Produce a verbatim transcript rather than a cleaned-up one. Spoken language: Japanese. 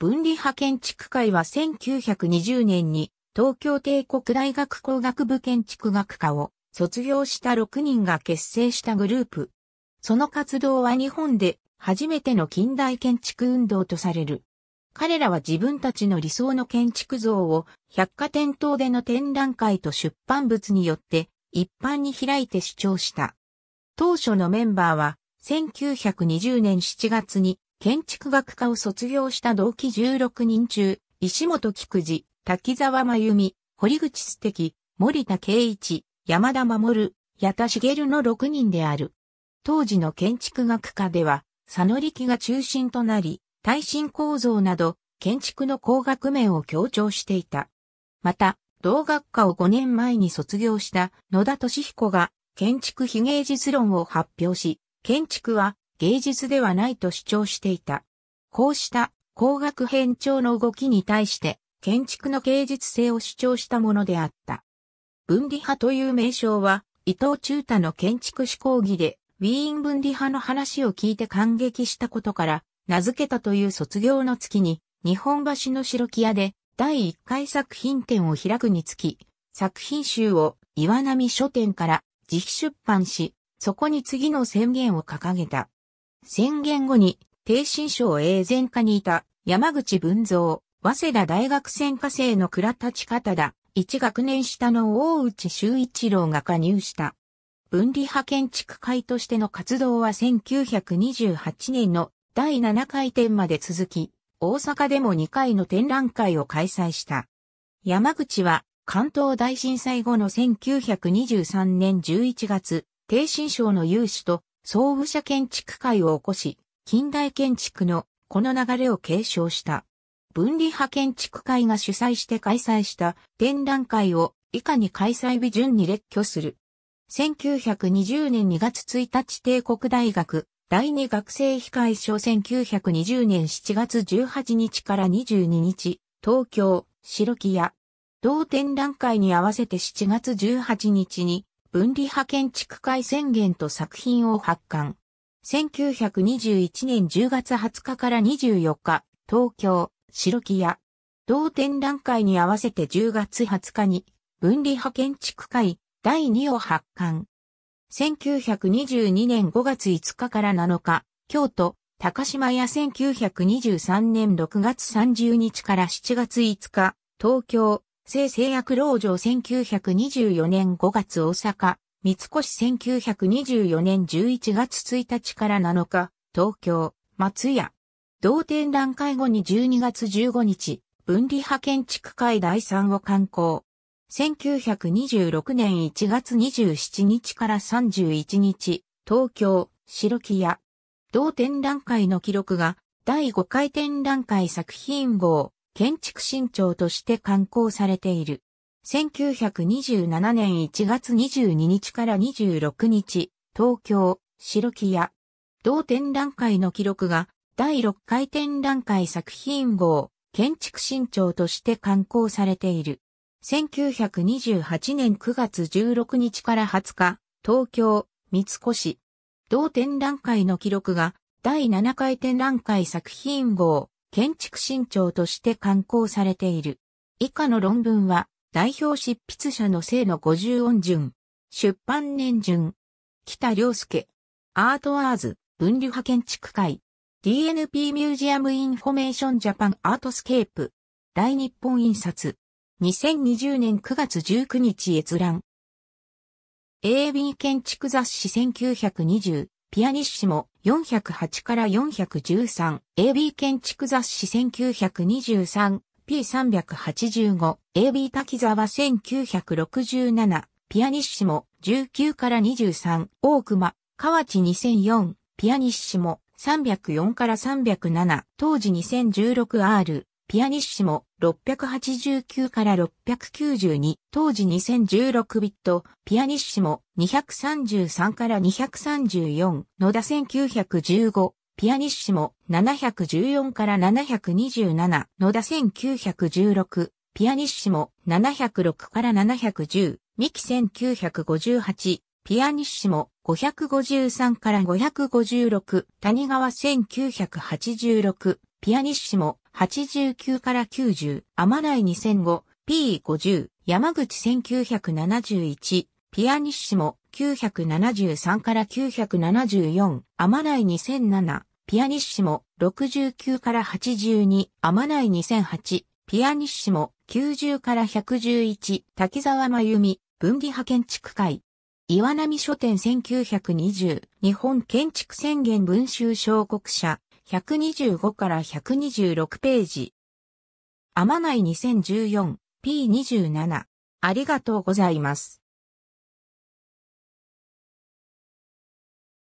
分離派建築会はせんきゅうひゃくにじゅうねんに東京帝国大学工学部建築学科を卒業したろくにんが結成したグループ。その活動は日本で初めての近代建築運動とされる。彼らは自分たちの理想の建築像を百貨店等での展覧会と出版物によって一般に開いて主張した。当初のメンバーはせんきゅうひゃくにじゅうねんしちがつに建築学科を卒業した同期じゅうろくにん中、石本菊次、滝沢真由美、堀口素敵、森田圭一、山田守、矢田茂のろくにんである。当時の建築学科では、佐野力が中心となり、耐震構造など、建築の工学面を強調していた。また、同学科をごねんまえに卒業した野田俊彦が、建築非芸術論を発表し、建築は芸術ではないと主張していた。こうした工学偏重の動きに対して、建築の芸術性を主張したものであった。分離派という名称は、伊藤忠太の建築史講義で、ウィーン分離派の話を聞いて感激したことから、名付けたという卒業の月に、日本橋の白木屋でだいいっかい作品展を開くにつき、作品集を岩波書店から自費出版し、そこに次の宣言を掲げた。宣言後に、逓信省永全科にいた山口文蔵、早稲田大学専科生の倉立方だ、一学年下の大内修一郎が加入した。分離派建築会としての活動はせんきゅうひゃくにじゅうはちねんのだいななかい展まで続き、大阪でもにかいの展覧会を開催した。山口は関東大震災後のせんきゅうひゃくにじゅうさんねんじゅういちがつ、逓信省の有志と創部者建築会を起こし、近代建築のこの流れを継承した。分離派建築会が主催して開催した展覧会を以下に開催日順に列挙する。せんきゅうひゃくにじゅうねんにがつついたち帝国大学だいに学生非会所せんきゅうひゃくにじゅうねんしちがつじゅうはちにちからにじゅうににち、東京、白木屋。同展覧会に合わせてしちがつじゅうはちにちに、分離派建築会宣言と作品を発刊。せんきゅうひゃくにじゅういちねんじゅうがつはつかからにじゅうよっか、東京、白木屋。同展覧会に合わせてじゅうがつはつかに、分離派建築会だいにを発刊。せんきゅうひゃくにじゅうにねんごがついつかからなのか、京都、高島屋せんきゅうひゃくにじゅうさんねんろくがつさんじゅうにちからしちがついつか、東京、清製薬労場せんきゅうひゃくにじゅうよねんごがつ大阪、三越せんきゅうひゃくにじゅうよねんじゅういちがつついたちからなのか、東京、松屋。同展覧会後にじゅうにがつじゅうごにち、分離派建築会だいさんを刊行。せんきゅうひゃくにじゅうろくねんいちがつにじゅうしちにちからさんじゅういちにち、東京、白木屋。同展覧会の記録が、だいごかい展覧会作品号、建築新潮として刊行されている。せんきゅうひゃくにじゅうななねんいちがつにじゅうににちからにじゅうろくにち、東京、白木屋。同展覧会の記録が、だいろっかい展覧会作品号、建築新潮として刊行されている。せんきゅうひゃくにじゅうはちねんくがつじゅうろくにちからはつか、東京、三越。同展覧会の記録が、だいななかい展覧会作品号、建築新潮として刊行されている。以下の論文は、代表執筆者の清野五十音順。出版年順。北良介。アートアーズ、分離派建築会。ディーエヌピー ミュージアムインフォメーションジャパンアートスケープ。大日本印刷。にせんにじゅうねんくがつじゅうくにち閲覧。エービー 建築雑誌せんきゅうひゃくにじゅう、ピアニッシモよんひゃくはちからよんひゃくじゅうさん、エービー 建築雑誌せんきゅうひゃくにじゅうさん、ピーさんびゃくはちじゅうご、エービー 滝沢せんきゅうひゃくろくじゅうなな、ピアニッシモじゅうきゅうからにじゅうさん、大熊、河内にせんよん、ピアニッシモさんびゃくよんからさんびゃくなな、当時 にせんじゅうろくアール、ピアニッシモろっぴゃくはちじゅうきゅうからろっぴゃくきゅうじゅうに、当時にせんじゅうろくビット、ピアニッシモにひゃくさんじゅうさんからにひゃくさんじゅうよん、野田せんきゅうひゃくじゅうご、ピアニッシモななひゃくじゅうよんからななひゃくにじゅうなな、野田せんきゅうひゃくじゅうろく、ピアニッシモななひゃくろくからななひゃくじゅう、ミキせんきゅうひゃくごじゅうはち、ピアニッシモごひゃくごじゅうさんからごひゃくごじゅうろく、谷川せんきゅうひゃくはちじゅうろく、ピアニッシモはちじゅうきゅうからきゅうじゅう、天内にせんご、ピーごじゅう、山口せんきゅうひゃくななじゅういち、ピアニッシモきゅうひゃくななじゅうさんからきゅうひゃくななじゅうよん、天内にせんなな、ピアニッシモろくじゅうきゅうからはちじゅうに、天内にせんはち、ピアニッシモきゅうじゅうからひゃくじゅういち、滝沢真由美、文理派建築会。岩波書店せんきゅうひゃくにじゅう、日本建築宣言文集小国社、ひゃくにじゅうごからひゃくにじゅうろくページ。天内にせんじゅうよん、ピーにじゅうなな。ありがとうございます。